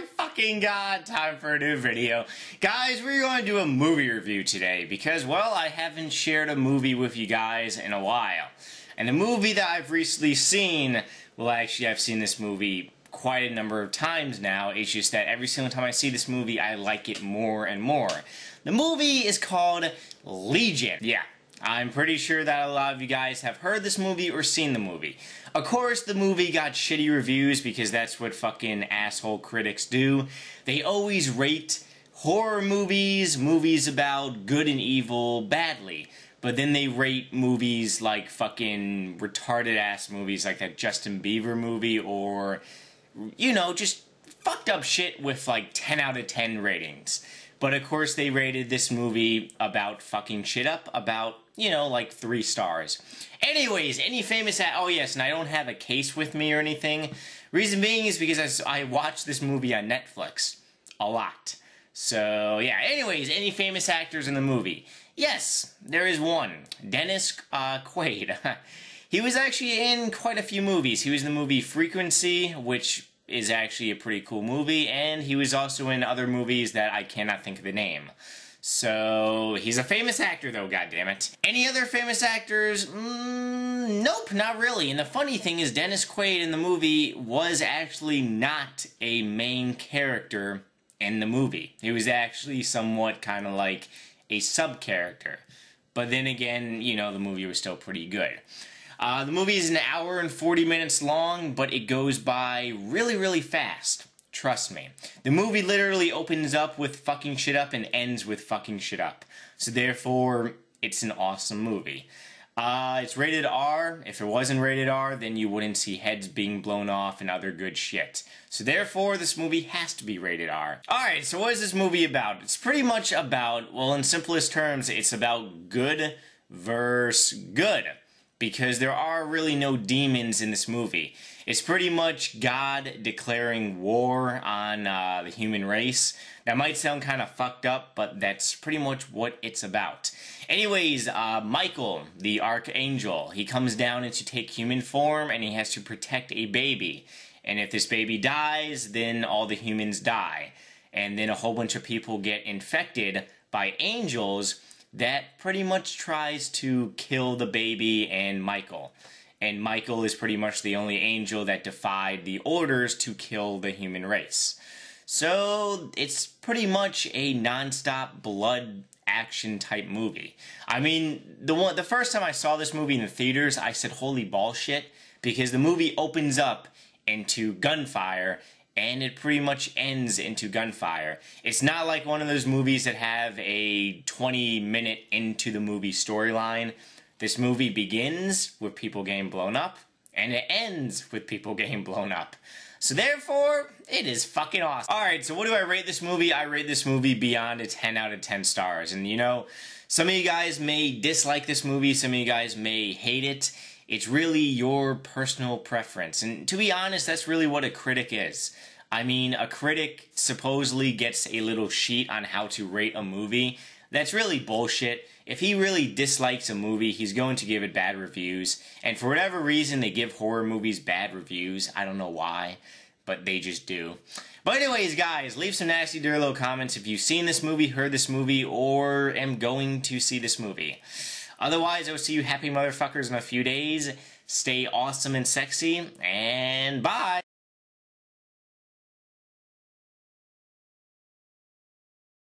my fucking god, time for a new video. Guys, we're going to do a movie review today because, well, I haven't shared a movie with you guys in a while. And the movie that I've recently seen, well, actually, I've seen this movie quite a number of times now. It's just that every single time I see this movie, I like it more and more. The movie is called Legion. Yeah. I'm pretty sure that a lot of you guys have heard this movie or seen the movie. Of course, the movie got shitty reviews because that's what fucking asshole critics do. They always rate horror movies, movies about good and evil, badly. But then they rate movies like fucking retarded-ass movies like that Justin Bieber movie or, you know, just fucked up shit with like 10 out of 10 ratings. But of course they rated this movie about fucking shit up about, you know, like 3 stars. Anyways, any famous oh yes, and I don't have a case with me or anything. Reason being is because I watched this movie on Netflix a lot. So yeah, anyways, any famous actors in the movie? Yes, there is one. Dennis Quaid. He was actually in quite a few movies. He was in the movie Frequency, which is actually a pretty cool movie, and he was also in other movies that I cannot think of the name. So, he's a famous actor though, goddammit. Any other famous actors? Nope, not really. And the funny thing is Dennis Quaid in the movie was actually not a main character in the movie. He was actually somewhat kind of like a sub-character. But then again, you know, the movie was still pretty good. The movie is an hour and 40 minutes long, but it goes by really, really fast. Trust me. The movie literally opens up with fucking shit up and ends with fucking shit up. So therefore, it's an awesome movie. It's rated R. If it wasn't rated R, then you wouldn't see heads being blown off and other good shit. So therefore, this movie has to be rated R. Alright, so what is this movie about? It's pretty much about, well, in simplest terms, it's about good versus good. Because there are really no demons in this movie. It's pretty much God declaring war on the human race. That might sound kind of fucked up, but that's pretty much what it's about. Anyways, Michael, the archangel, he comes down and to take human form, and he has to protect a baby. And if this baby dies, then all the humans die. And then a whole bunch of people get infected by angels that pretty much tries to kill the baby and Michael. And Michael is pretty much the only angel that defied the orders to kill the human race. So it's pretty much a non-stop blood action type movie. I mean, the first time I saw this movie in the theaters, I said, holy bullshit, because the movie opens up into gunfire and it pretty much ends into gunfire. It's not like one of those movies that have a 20-minute into the movie storyline. This movie begins with people getting blown up, and it ends with people getting blown up. So therefore, it is fucking awesome. Alright, so what do I rate this movie? I rate this movie beyond a 10 out of 10 stars. And you know, some of you guys may dislike this movie, some of you guys may hate it. It's really your personal preference. And to be honest, that's really what a critic is. I mean, a critic supposedly gets a little sheet on how to rate a movie. That's really bullshit. If he really dislikes a movie, he's going to give it bad reviews. And for whatever reason, they give horror movies bad reviews. I don't know why, but they just do. But anyways, guys, leave some nasty, dirty little comments if you've seen this movie, heard this movie, or am going to see this movie. Otherwise, I will see you happy motherfuckers in a few days. Stay awesome and sexy, and bye!